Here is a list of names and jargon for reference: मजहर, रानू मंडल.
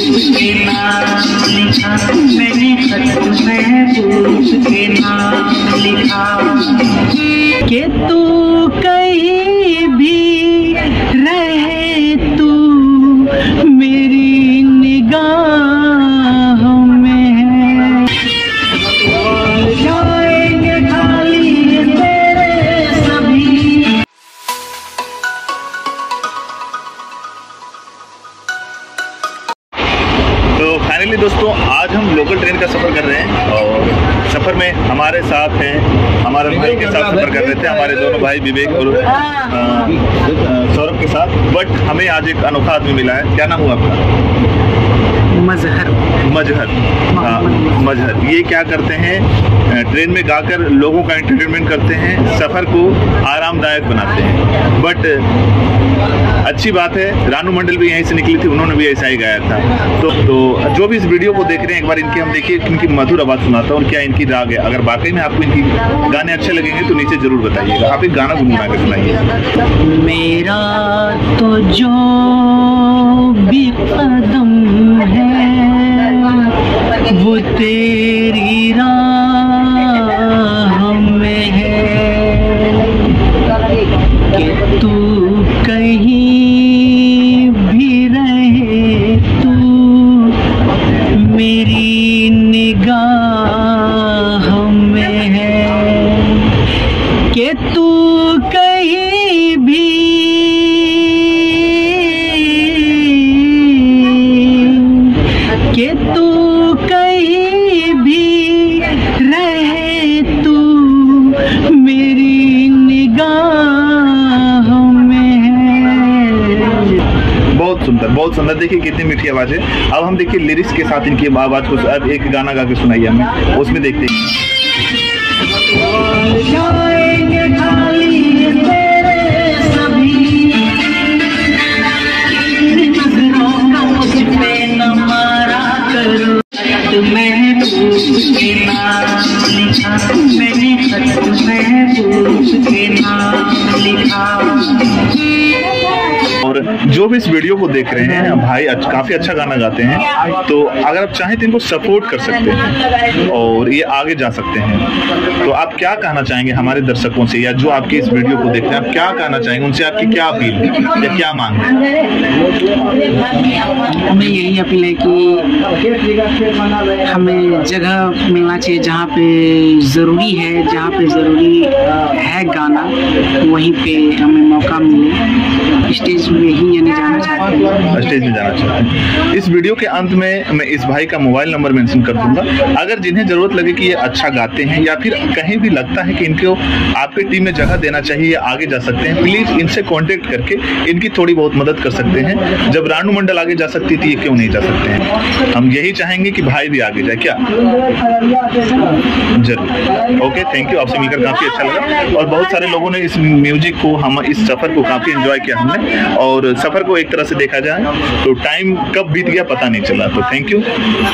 पूछ के नाम लिखा, मैंने खत में पूछ के नाम लिखा कि तू कहीं भी रहे तू मेरी निगाह में। जाएंगे खाली तेरे सभी। तो फाइनली दोस्तों आज हम लोकल ट्रेन का सफर कर रहे हैं और सफर में हमारे साथ हैं हमारे भाई के साथ सफर कर रहे थे हमारे दोनों भाई विवेक और सौरभ के साथ। बट हमें आज एक अनोखा आदमी मिला है। क्या नाम हुआ आपका? मजहर। ये क्या करते हैं, ट्रेन में गाकर लोगों का एंटरटेनमेंट करते हैं, सफर को आरामदायक बनाते हैं। बट अच्छी बात है, रानू मंडल भी यहीं से निकली थी, उन्होंने भी ऐसा ही गाया था। तो जो भी इस वीडियो को देख रहे हैं एक बार इनकी हम देखिए इनकी मधुर आवाज़ सुनाता हूँ, क्या इनकी राग है। अगर वाकई में आपको इनकी गाने अच्छे लगेंगे तो नीचे जरूर बताइएगा। आप एक गाना गुनगुना के सुनाइए। मेरा तो जो भी कदम है वो तेरी राह में है कि तू कहीं भी रहे तू मेरी निगाह में है कि तू कहीं भी रहे तू मेरी निगाह में है। बहुत सुंदर, बहुत सुंदर। देखिए कितनी मीठी आवाज है। अब हम देखिए लिरिक्स के साथ इनकी आवाज को अब एक गाना गा के सुनाइए हमें, उसमें देखते हैं। मैंने खत में पूछ के नाम लिखा। और जो भी इस वीडियो को देख रहे हैं भाई काफी अच्छा गाना गाते हैं, तो अगर आप चाहें तो इनको सपोर्ट कर सकते हैं और ये आगे जा सकते हैं। तो आप क्या कहना चाहेंगे हमारे दर्शकों से, या जो आपके इस वीडियो को देख रहे हैं आप क्या कहना चाहेंगे उनसे, आपकी क्या अपील है या क्या मांग है? हमें यही अपील है कि हमें जगह मिलना चाहिए जहाँ पे ज़रूरी है, जहाँ पे ज़रूरी है गाना वहीं पे हमें मौका मिले। स्टेज में ही यानी जाना चाहते हैं, स्टेज में जाना चाहते हैं। इस वीडियो के अंत में मैं इस भाई का मोबाइल नंबर मेंशन कर दूंगा। अगर जिन्हें ज़रूरत लगे कि ये अच्छा गाते हैं या फिर कहीं भी लगता है कि इनको आपकी टीम में जगह देना चाहिए या आगे जा सकते हैं, प्लीज़ इनसे कॉन्टेक्ट करके इनकी थोड़ी बहुत मदद कर सकते हैं। जब रानू मंडल आगे जा सकती थी ये क्यों नहीं जा सकते हैं। हम यही चाहेंगे कि भाई भी आगे जाए। क्या जरूर। Okay, thank you. आपसे मिलकर काफ़ी अच्छा लगा और बहुत सारे लोगों ने इस म्यूजिक को हम इस सफ़र को काफ़ी एंजॉय किया हमने। और सफ़र को एक तरह से देखा जाए तो टाइम कब बीत गया पता नहीं चला। तो थैंक यू।